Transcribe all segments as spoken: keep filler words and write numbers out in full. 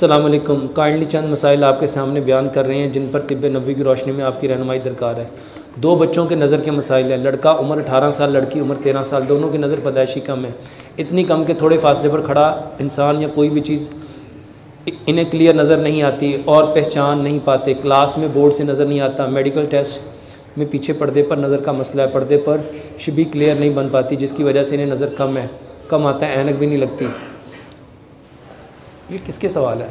अस्सलाम वालेकुम। काइंडली चंद मसाइल आपके सामने बयान कर रहे हैं जिन पर तिब्बे नबी की रोशनी में आपकी रहनुमाई दरकार है। दो बच्चों के नज़र के मसाइल हैं। लड़का उम्र अठारह साल, लड़की उम्र तेरह साल, दोनों की नज़र पैदाइशी कम है। इतनी कम के थोड़े फासले पर खड़ा इंसान या कोई भी चीज़ इन्हें क्लियर नज़र नहीं आती और पहचान नहीं पाते। क्लास में बोर्ड से नज़र नहीं आता। मेडिकल टेस्ट में पीछे पर्दे पर नज़र का मसला है। पर्दे पर शबी क्लियर नहीं बन पाती जिसकी वजह से इन्हें नज़र कम है कम आता है। ऐनक भी नहीं लगती। ये किसके सवाल है?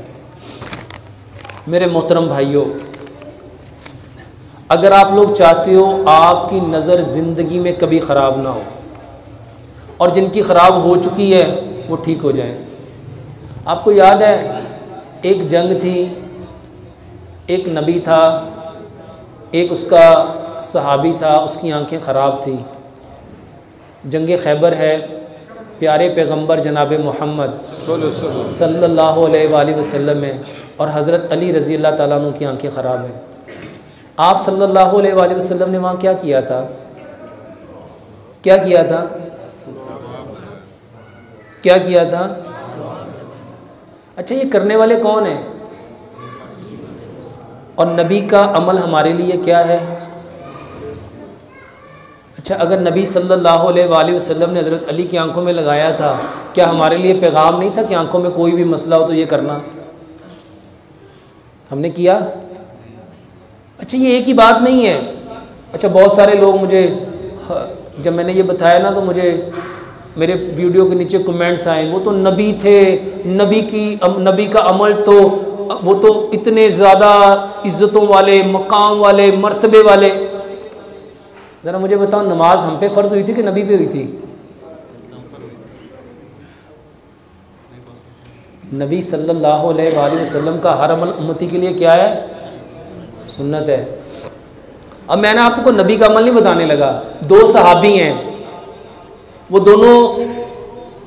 मेरे मोहतरम भाइयों, अगर आप लोग चाहते हो आपकी नज़र ज़िंदगी में कभी ख़राब ना हो और जिनकी ख़राब हो चुकी है वो ठीक हो जाए। आपको याद है एक जंग थी, एक नबी था, एक उसका सहाबी था, उसकी आंखें ख़राब थी। जंग खैबर है। प्यारे पैगंबर जनाब मोहम्मद सल्लल्लाहु अलैहि वसल्लम है और हज़रत अली रज़ी अल्लाह ताला अन्हु की आंखें ख़राब हैं। आप सल्लल्लाहु अलैहि वसल्लम ने वहाँ क्या किया था? क्या किया था? क्या किया था? अच्छा, ये करने वाले कौन हैं और नबी का अमल हमारे लिए क्या है? अच्छा, अगर नबी सल्लल्लाहु अलैहि वसल्लम ने हज़रत अली की आंखों में लगाया था, क्या हमारे लिए पैगाम नहीं था कि आंखों में कोई भी मसला हो तो ये करना? हमने किया? अच्छा, ये एक ही बात नहीं है। अच्छा, बहुत सारे लोग मुझे जब मैंने ये बताया ना तो मुझे मेरे वीडियो के नीचे कमेंट्स आए, वो तो नबी थे, नबी की नबी का अमल तो वो तो इतने ज़्यादा इज़्ज़तों वाले, मकाम वाले, मर्तबे वाले। ज़रा मुझे बताओ, नमाज हम पे फ़र्ज़ हुई थी कि नबी पे हुई थी? नबी सल्लल्लाहु अलैहि वसल्लम का हर अमल उम्मती के लिए क्या है? सुन्नत है। अब मैंने आपको नबी का अमल नहीं बताने लगा। दो सहाबी हैं, वो दोनों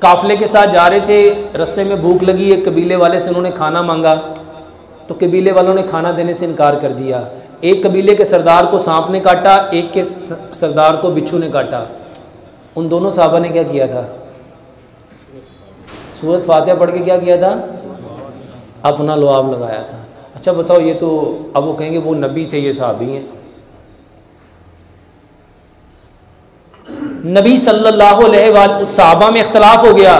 काफ़िले के साथ जा रहे थे। रास्ते में भूख लगी। एक कबीले वाले से उन्होंने खाना मांगा तो कबीले वालों ने खाना देने से इनकार कर दिया। एक कबीले के सरदार को सांप ने काटा, एक के सरदार को बिच्छू ने काटा। उन दोनों साहबा ने क्या किया था? सूरत फातिहा पढ़ के क्या किया था? अपना लुआब लगाया था। अच्छा बताओ, ये तो अब वो कहेंगे वो नबी थे, ये साहबी हैं। नबी सल्लल्लाहु अलैहि वसल्लम सहाबा में इख्तलाफ हो गया।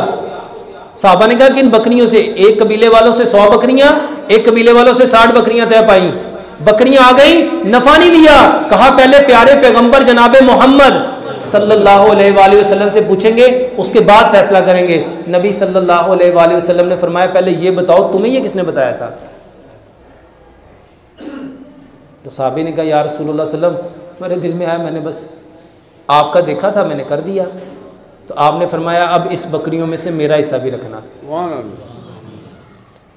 सहाबा ने कहा कि इन बकरियों से, एक कबीले वालों से सौ बकरियां, एक कबीले वालों से साठ बकरियां तय पाई। बकरियां आ गई, नफा नहीं लिया। कहा पहले प्यारे पैगंबर जनाब मोहम्मद सल्लल्लाहु अलैहि वसल्लम से पूछेंगे, उसके बाद फैसला करेंगे। नबी सल्लल्लाहु अलैहि वसल्लम ने फरमाया, पहले ये बताओ तुम्हें ये किसने बताया था? तो सहाबी ने कहा, या रसूलुल्लाह सल्लल्लाहु अलैहि वसल्लम, मेरे दिल में आया, मैंने बस आपका देखा था, मैंने कर दिया। तो आपने फरमाया, अब इस बकरियों में से मेरा हिस्सा भी रखना।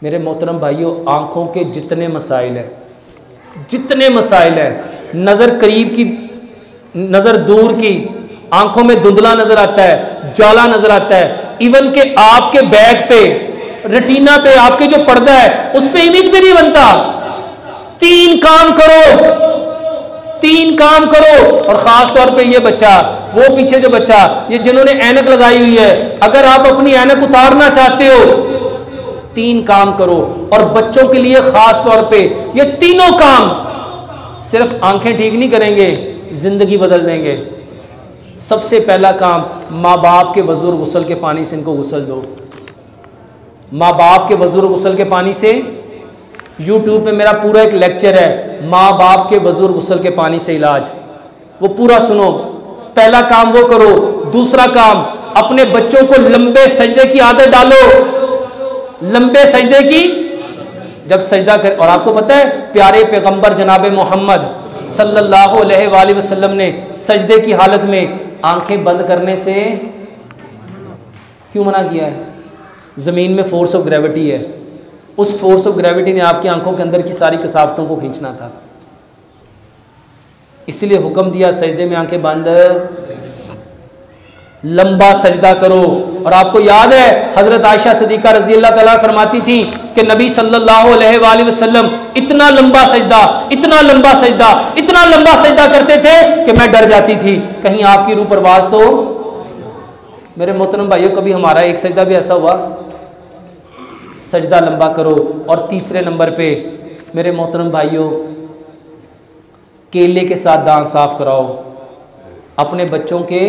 मेरे मोहतरम भाइयों, आँखों के जितने मसाइल हैं, जितने मसाइल हैं, नज़र करीब की, नज़र दूर की, आँखों में धुंधला नज़र आता है, जाला नज़र आता है। इवन के आपके बैग पे, रेटिना पे, आपके जो पर्दा है उस पे इमेज भी नहीं बनता। तीन काम करो, तीन काम करो। और खास तौर पे ये बच्चा, वो पीछे जो बच्चा, ये जिन्होंने ऐनक लगाई हुई है, अगर आप अपनी ऐनक उतारना चाहते हो, तीन काम करो। और बच्चों के लिए खास तौर पे ये तीनों काम सिर्फ आंखें ठीक नहीं करेंगे, जिंदगी बदल देंगे। सबसे पहला काम, माँ बाप के वज़ू और गुस्ल के पानी से इनको गुस्ल दो। माँ बाप के वज़ू और गुस्ल के पानी से, यूट्यूब पे मेरा पूरा एक लेक्चर है, माँ बाप के वज़ू और गुस्ल के पानी से इलाज, वो पूरा सुनो। पहला काम वो करो। दूसरा काम, अपने बच्चों को लंबे सजदे की आदत डालो। लंबे सजदे की, जब सजदा कर, और आपको पता है प्यारे पैगंबर जनाब मोहम्मद सल्लल्लाहु अलैहि वसल्लम ने सजदे की हालत में आंखें बंद करने से क्यों मना किया है? ज़मीन में फोर्स ऑफ ग्रेविटी है, उस फोर्स ऑफ ग्रेविटी ने आपकी आंखों के अंदर की सारी कसावतों को खींचना था, इसलिए हुक्म दिया सजदे में आंखें बंद। लंबा सजदा करो। और आपको याद है हजरत आयशा सिद्दीका रजी अल्लाह तआला फरमाती थी कि नबी सल्लल्लाहु अलैहि वसल्लम इतना लंबा सजदा, इतना लंबा सजदा, इतना लंबा सजदा करते थे कि मैं डर जाती थी कहीं आपकी रूह परवाज़ तो। मेरे मोहतरम भाइयों, कभी हमारा एक सजदा भी ऐसा हुआ? सजदा लंबा करो। और तीसरे नंबर पे मेरे मोहतरम भाइयों, केले के साथ दांत साफ़ कराओ। अपने बच्चों के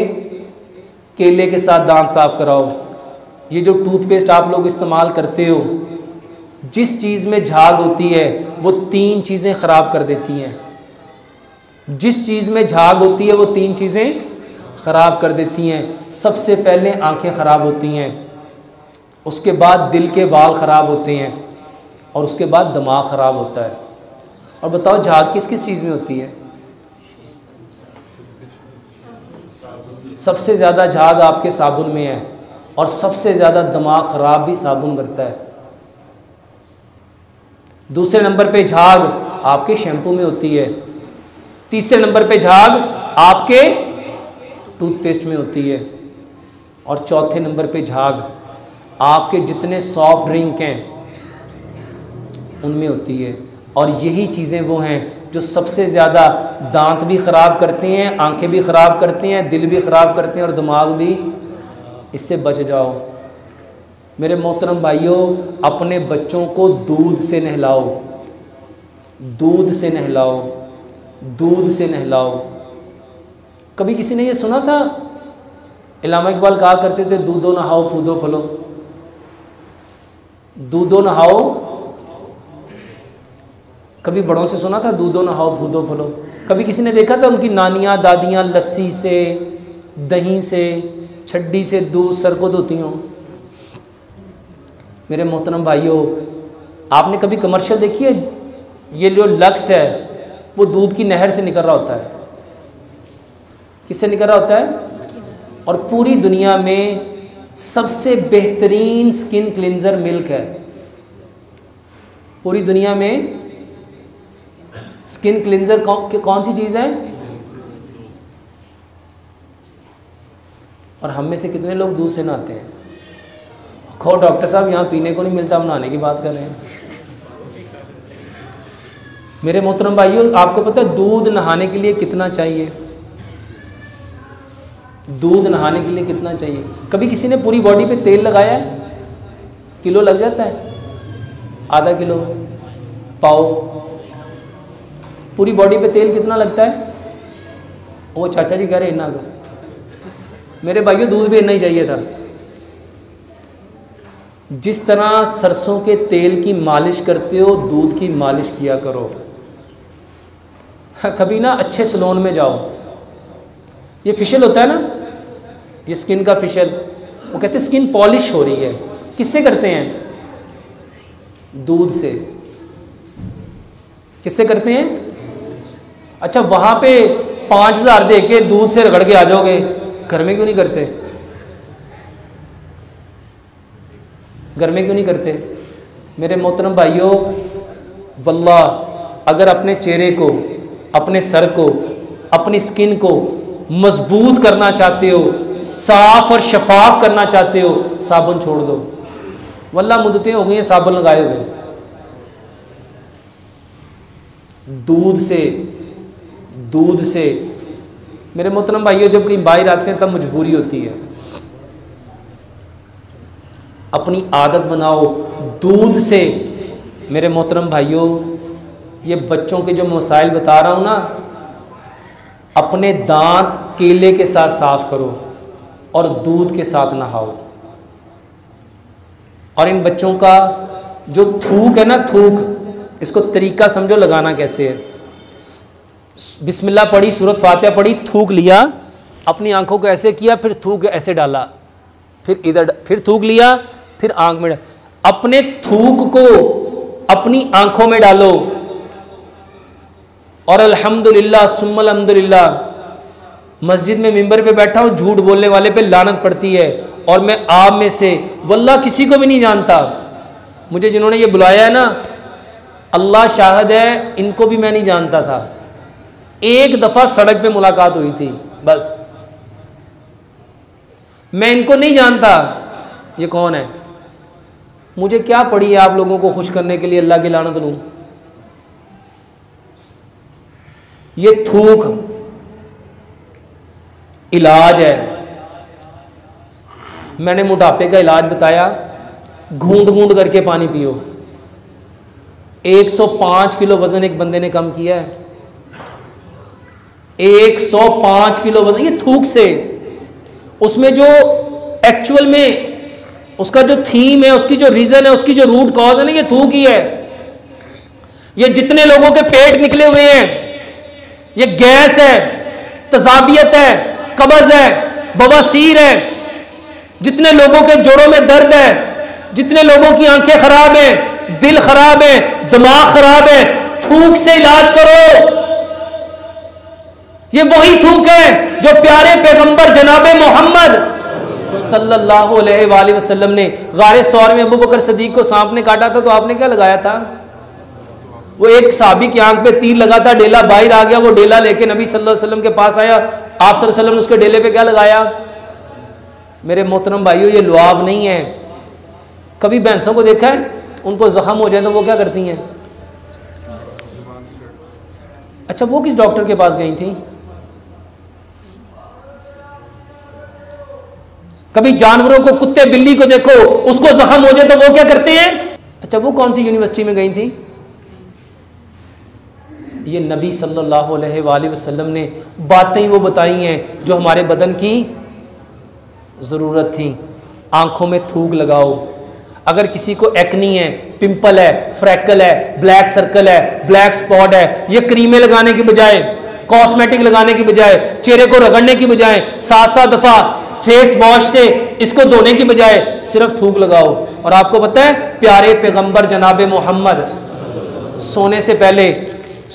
केले के साथ दांत साफ़ कराओ। ये जो टूथपेस्ट आप लोग इस्तेमाल करते हो, जिस चीज़ में झाग होती है वो तीन चीज़ें ख़राब कर देती हैं। जिस चीज़ में झाग होती है वो तीन चीज़ें ख़राब कर देती हैं। सबसे पहले आंखें ख़राब होती हैं, उसके बाद दिल के बाल ख़राब होते हैं, और उसके बाद दिमाग ख़राब होता है। और बताओ झाग किस किस चीज़ में होती है? सबसे ज़्यादा झाग आपके साबुन में है, और सबसे ज़्यादा दिमाग ख़राब भी साबुन करता है। दूसरे नंबर पे झाग आपके शैम्पू में होती है। तीसरे नंबर पे झाग आपके टूथपेस्ट में होती है। और चौथे नंबर पे झाग आपके जितने सॉफ्ट ड्रिंक हैं उनमें होती है। और यही चीज़ें वो हैं जो सबसे ज़्यादा दांत भी ख़राब करते हैं, आंखें भी ख़राब करते हैं, दिल भी ख़राब करते हैं और दिमाग भी। इससे बच जाओ मेरे मोहतरम भाइयों। अपने बच्चों को दूध से नहलाओ, दूध से नहलाओ, दूध से नहलाओ। कभी किसी ने ये सुना था? इलामा इकबाल कहा करते थे, दूधो नहाओ फूदो फलो, दूधो नहाओ। कभी बड़ों से सुना था दूधो नहाओ फूदो फलो? कभी किसी ने देखा था उनकी नानियाँ दादियाँ लस्सी से, दही से, छड्डी से दूध सर को धोती हों? मेरे मोहतरम भाइयों, आपने कभी कमर्शियल देखी है? ये जो लक्स है वो दूध की नहर से निकल रहा होता है। किससे निकल रहा होता है? और पूरी दुनिया में सबसे बेहतरीन स्किन क्लिनजर मिल्क है। पूरी दुनिया में स्किन क्लिनजर कौन, कौन सी चीज़ है? और हम में से कितने लोग दूध से नहाते हैं? खो डॉक्टर साहब यहाँ पीने को नहीं मिलता, हम नहाने की बात कर रहे हैं। मेरे मोहतरम भाइयों, आपको पता है दूध नहाने के लिए कितना चाहिए? दूध नहाने के लिए कितना चाहिए? कभी किसी ने पूरी बॉडी पे तेल लगाया है? किलो लग जाता है, आधा किलो, पाव। पूरी बॉडी पे तेल कितना लगता है? वो चाचा जी कह रहे इतना का। मेरे भाइयों, दूध भी इतना ही चाहिए था। जिस तरह सरसों के तेल की मालिश करते हो, दूध की मालिश किया करो। कभी ना अच्छे सैलून में जाओ। ये फेशियल होता है ना, ये स्किन का फेशियल, वो कहते हैं स्किन पॉलिश हो रही है। किससे करते हैं? दूध से। किससे करते हैं? अच्छा, वहाँ पे पाँच हज़ार दे के दूध से रगड़ के आ जाओगे, घर में क्यों नहीं करते? घर में क्यों नहीं करते? मेरे मोहतरम भाइयों, वल्लाह अगर अपने चेहरे को, अपने सर को, अपनी स्किन को मजबूत करना चाहते हो, साफ और शफाफ करना चाहते हो, साबुन छोड़ दो। वल्लाह मुद्दतें हो गई हैं साबुन लगाए हुए। दूध से, दूध से। मेरे मोहतरम भाइयों, जब कहीं बाहर आते हैं तब मजबूरी होती है। अपनी आदत बनाओ दूध से। मेरे मोहतरम भाइयों, ये बच्चों के जो मसाइल बता रहा हूँ ना, अपने दांत केले के साथ साफ करो और दूध के साथ नहाओ। और इन बच्चों का जो थूक है ना, थूक, इसको तरीका समझो लगाना कैसे है। बिस्मिल्लाह पढ़ी, सूरत फातिहा पढ़ी, थूक लिया, अपनी आंखों को ऐसे किया, फिर थूक ऐसे डाला, फिर इधर, फिर थूक लिया, फिर आंख में। अपने थूक को अपनी आंखों में डालो और अल्हम्दुलिल्लाह सुम्मा अल्हम्दुलिल्लाह। मस्जिद में मिंबर पे बैठा हूँ, झूठ बोलने वाले पे लानत पड़ती है। और मैं आप में से वल्लाह किसी को भी नहीं जानता, मुझे जिन्होंने ये बुलाया है ना, अल्लाह शाहिद है, इनको भी मैं नहीं जानता था। एक दफ़ा सड़क पे मुलाकात हुई थी, बस। मैं इनको नहीं जानता ये कौन है, मुझे क्या पड़ी है आप लोगों को खुश करने के लिए अल्लाह की लानत लूँ। ये थूक इलाज है। मैंने मोटापे का इलाज बताया, घूंट घूंट करके पानी पियो। एक सौ पाँच किलो वजन एक बंदे ने कम किया है, एक सौ पाँच किलो वजन, ये थूक से। उसमें जो एक्चुअल में उसका जो थीम है, उसकी जो रीजन है, उसकी जो रूट कॉज है ना, ये थूक ही है। ये जितने लोगों के पेट निकले हुए हैं, ये गैस है, तजाबियत है, कब्ज है, बवासीर है। जितने लोगों के जोड़ों में दर्द है, जितने लोगों की आंखें खराब हैं, दिल खराब है, दिमाग खराब है, थूक से इलाज करो। ये वही थूक है जो प्यारे पैगंबर जनाबे मोहम्मद सल्लल्लाहु अलैहि वसल्लम ने गारे सौर में अबू बकर सदीक को सांप ने काटा था, तो आपने क्या लगाया था? वो एक साहबी की आंख पे तीर लगा था, डेला बाहर आ गया, वो डेला लेके नबी सल्लल्लाहु अलैहि वसल्लम के पास आया। आप सल्लल्लाहु अलैहि वसल्लम ने उसके डेले पे क्या लगाया? मेरे मोहतरम भाइयों, ये लुआब नहीं है। कभी भैंसों को देखा है उनको जख्म हो जाए तो वो क्या करती हैं? अच्छा, वो किस डॉक्टर के पास गई थी? कभी जानवरों को, कुत्ते बिल्ली को देखो, उसको जख्म हो जाए तो वो क्या करते हैं? अच्छा, वो कौन सी यूनिवर्सिटी में गई थी? ये नबी सल्लल्लाहु अलैहि वसल्लम ने बातें वो बताई हैं जो हमारे बदन की ज़रूरत थी। आँखों में थूक लगाओ। अगर किसी को एक्नी है, पिंपल है, फ्रैकल है, ब्लैक सर्कल है, ब्लैक स्पॉट है, ये क्रीमें लगाने की बजाय, कॉस्मेटिक लगाने की बजाय, चेहरे को रगड़ने की बजाय, सात सात दफ़ा फेस वॉश से इसको धोने की बजाय सिर्फ थूक लगाओ। और आपको पता है प्यारे पैगंबर जनाब मोहम्मद सोने से पहले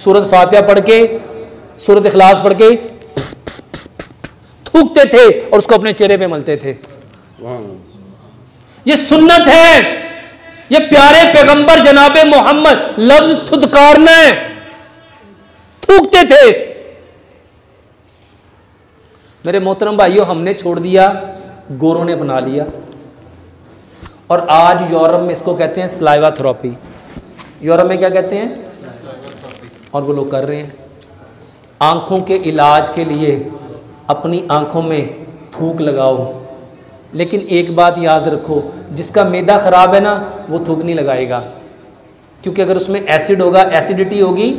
सूरत फातिहा पढ़ के, सूरत इखलास पढ़ के थूकते थे और उसको अपने चेहरे पे मलते थे। ये सुन्नत है, ये प्यारे पैगंबर जनाब मोहम्मद, लफ्ज थुदकारना है, थूकते थे। मेरे मोहतरम भाइयों, हमने छोड़ दिया, गोरों ने बना लिया। और आज यूरोप में इसको कहते हैं स्लाइवा थेरेपी। यूरोप में क्या कहते हैं? और वो लोग कर रहे हैं। आँखों के इलाज के लिए अपनी आँखों में थूक लगाओ। लेकिन एक बात याद रखो, जिसका मैदा ख़राब है ना, वो थूक नहीं लगाएगा, क्योंकि अगर उसमें एसिड होगा, एसिडिटी होगी,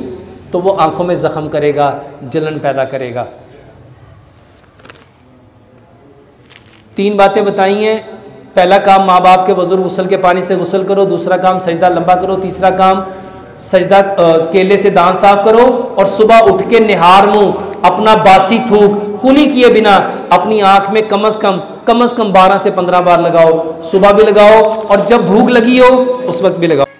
तो वो आँखों में ज़ख्म करेगा, जलन पैदा करेगा। तीन बातें बताई हैं। पहला काम माँ बाप के वज़ू गुस्ल के पानी से गुस्ल करो, दूसरा काम सजदा लंबा करो, तीसरा काम सजदा केले से दांत साफ करो, और सुबह उठ के निहार मुँह अपना बासी थूक कुली किए बिना अपनी आँख में कम अज़ कम कम अज़ कम बारह से पंद्रह बार लगाओ। सुबह भी लगाओ और जब भूख लगी हो उस वक्त भी लगाओ।